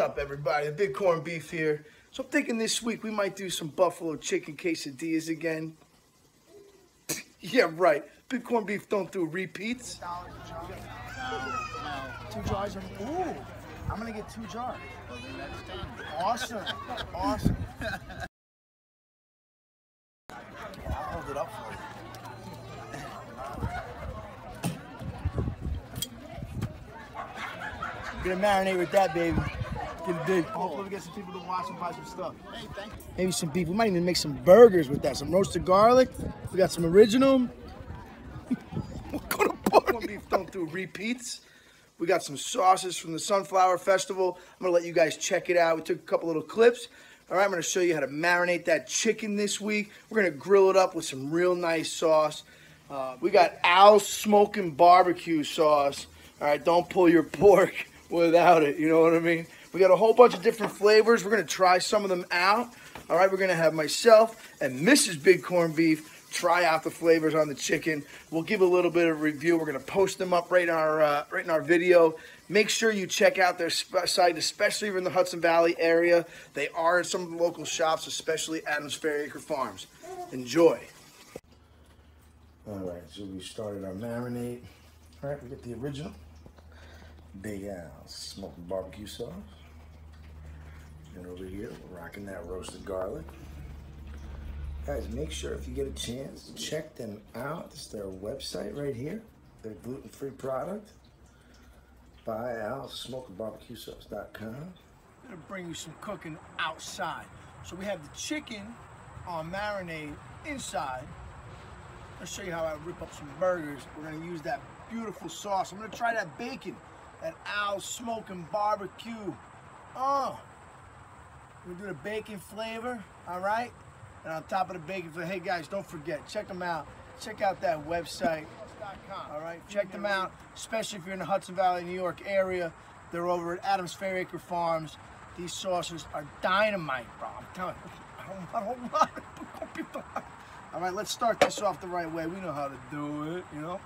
up, everybody? The Big Corn Beef here. So I'm thinking this week we might do some buffalo chicken quesadillas again. Yeah, right. Big Corn Beef don't do repeats. $2 jars. Ooh, I'm gonna get 2 jars. Awesome, awesome. I'll hold it up for you. Gonna marinate with that, baby. Get a big. Hopefully we get some people to watch and buy some stuff. Hey, thank you. Maybe some beef. We might even make some burgers with that. Some roasted garlic. We got some original. We're gonna party. Beef don't do repeats. We got some sauces from the Sunflower Festival. I'm gonna let you guys check it out. We took a couple little clips. All right, I'm gonna show you how to marinate that chicken this week. We're gonna grill it up with some real nice sauce. We got Al's Smokin' Barbecue Sauce. All right, don't pull your pork without it, you know what I mean? We got a whole bunch of different flavors. We're gonna try some of them out. All right, we're gonna have myself and Mrs. Big Corn Beef try out the flavors on the chicken. We'll give a little bit of review. We're gonna post them up right in our video. Make sure you check out their site, especially if you're in the Hudson Valley area. They are in some of the local shops, especially Adams Fairacre Farms. Enjoy. All right, so we started our marinade. All right, we get the original. Big Al's Smokin' Barbecue Sauce. And over here, we're rocking that roasted garlic. Guys, make sure if you get a chance, check them out. It's their website right here. Their gluten-free product. Buy Al's Smokin' Barbecue Sauce.com. I'm gonna bring you some cooking outside. So we have the chicken on marinade inside. I'll show you how I rip up some burgers. We're gonna use that beautiful sauce. I'm gonna try that bacon. That Al's Smokin' Barbecue. Oh, we do the bacon flavor, all right? And on top of the bacon flavor, hey guys, don't forget, check them out. Check out that website, all right? Check them out, especially if you're in the Hudson Valley, New York area. They're over at Adams Fairacre Farms. These sauces are dynamite, bro. I'm telling you, I don't want it. All right, let's start this off the right way. We know how to do it, you know?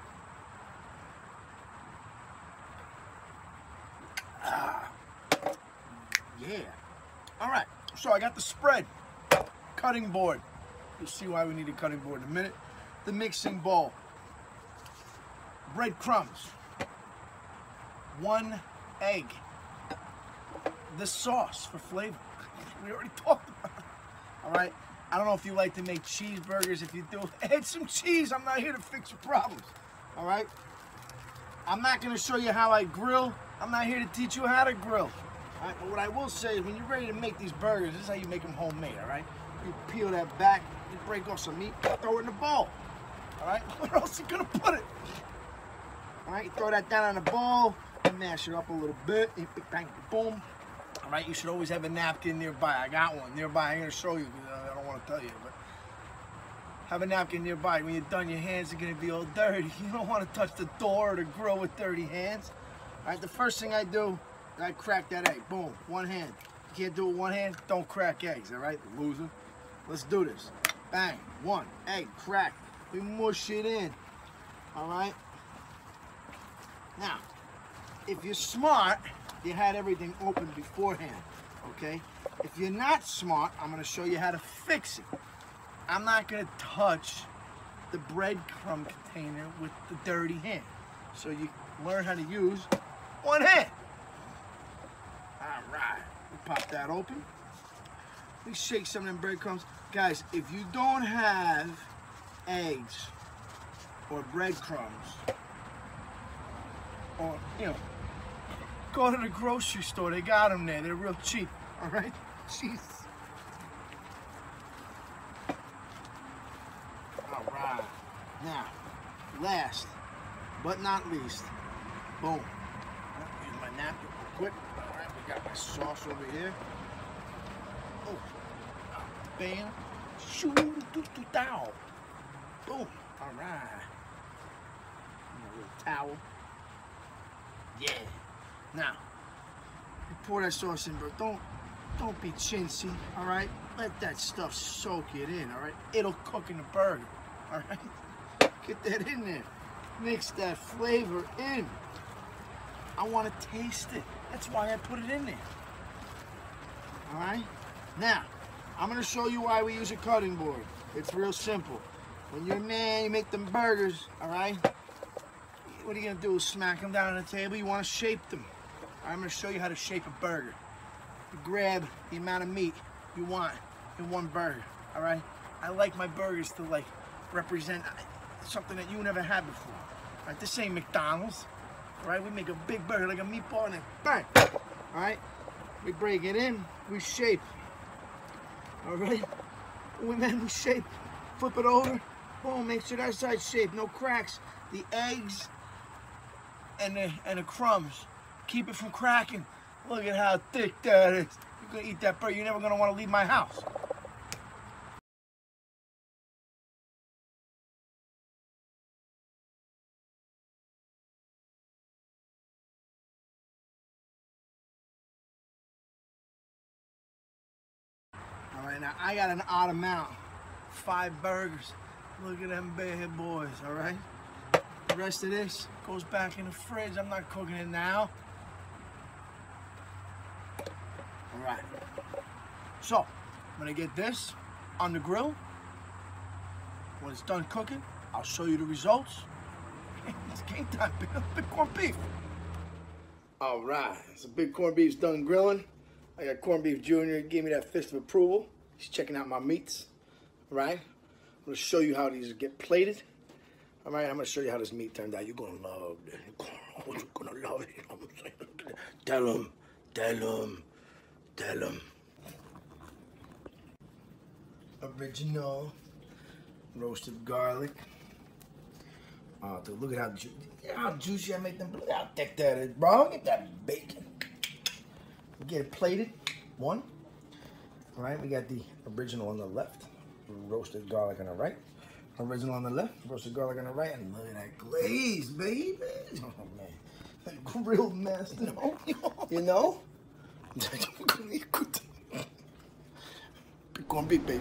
Yeah. All right, so I got the spread. Cutting board. You'll see why we need a cutting board in a minute. The mixing bowl. Breadcrumbs. 1 egg. The sauce for flavor. We already talked about it. All right, I don't know if you like to make cheeseburgers. If you do, add some cheese. I'm not here to fix your problems. All right? I'm not gonna show you how I grill. I'm not here to teach you how to grill. All right, but what I will say is when you're ready to make these burgers, this is how you make them homemade, all right? You peel that back, you break off some meat, throw it in the bowl, all right? Where else you gonna put it? All right, you throw that down on the bowl, and mash it up a little bit, boom. All right, you should always have a napkin nearby. I got one nearby, I'm gonna show you, because I don't wanna tell you, but have a napkin nearby. When you're done, your hands are gonna be all dirty. You don't wanna touch the door or the grill with dirty hands. All right, the first thing I do, I crack that egg, boom, 1 hand. You can't do it 1 hand, don't crack eggs, all right, loser. Let's do this. Bang, 1 egg, crack. We mush it in, all right? Now, if you're smart, you had everything open beforehand, okay? If you're not smart, I'm gonna show you how to fix it. I'm not gonna touch the breadcrumb container with the dirty hand. So you learn how to use 1 hand. Alright, we pop that open. We shake some of them breadcrumbs. Guys, if you don't have eggs or breadcrumbs, or, you know, go to the grocery store. They got them there. They're real cheap. Alright? Jeez. Alright. Now, last but not least, boom. Use my napkin real quick. Got my sauce over here. Oh, bam, shoo, doo, doo, dow. Boom, all right. A little towel. Yeah. Now, you pour that sauce in, bro. Don't be chintzy, all right? Let that stuff soak it in, all right? It'll cook in the burger, all right? Get that in there. Mix that flavor in. I want to taste it. That's why I put it in there. all right? Now, I'm gonna show you why we use a cutting board. It's real simple. When you're in there, you make them burgers, all right? What are you gonna do is smack them down on the table? You wanna shape them. All right, I'm gonna show you how to shape a burger. You grab the amount of meat you want in one burger, all right? I like my burgers to like represent something that you never had before. All right, this ain't McDonald's, all right? We make a big burger like a meatball and then bang, all right? We break it in, we shape, all right? And then we shape, flip it over, boom, make sure that side's shaped, no cracks. The eggs and the crumbs, keep it from cracking. Look at how thick that is. You're gonna eat that burger, you're never gonna wanna leave my house. Alright, now I got an odd amount. 5 burgers. Look at them bad boys, alright? The rest of this goes back in the fridge. I'm not cooking it now. Alright. So, I'm gonna get this on the grill. When it's done cooking, I'll show you the results. It's game time, big corned beef. Alright, so big corned beef's done grilling. I got Corned Beef Jr. gave me that fist of approval. He's checking out my meats, all right? I'm gonna show you how these get plated, all right? I'm gonna show you how this meat turned out. You're gonna love this. You're gonna love it. Tell him, tell him, tell him. Original roasted garlic. Oh, dude, look at how juicy I make them. Look how thick that is, bro. Get that bacon. Get it plated, one. All right, we got the original on the left, roasted garlic on the right. Original on the left, roasted garlic on the right, and look at that glaze, baby. Oh man, that grilled mess, you know? You know? Big corned beef, baby.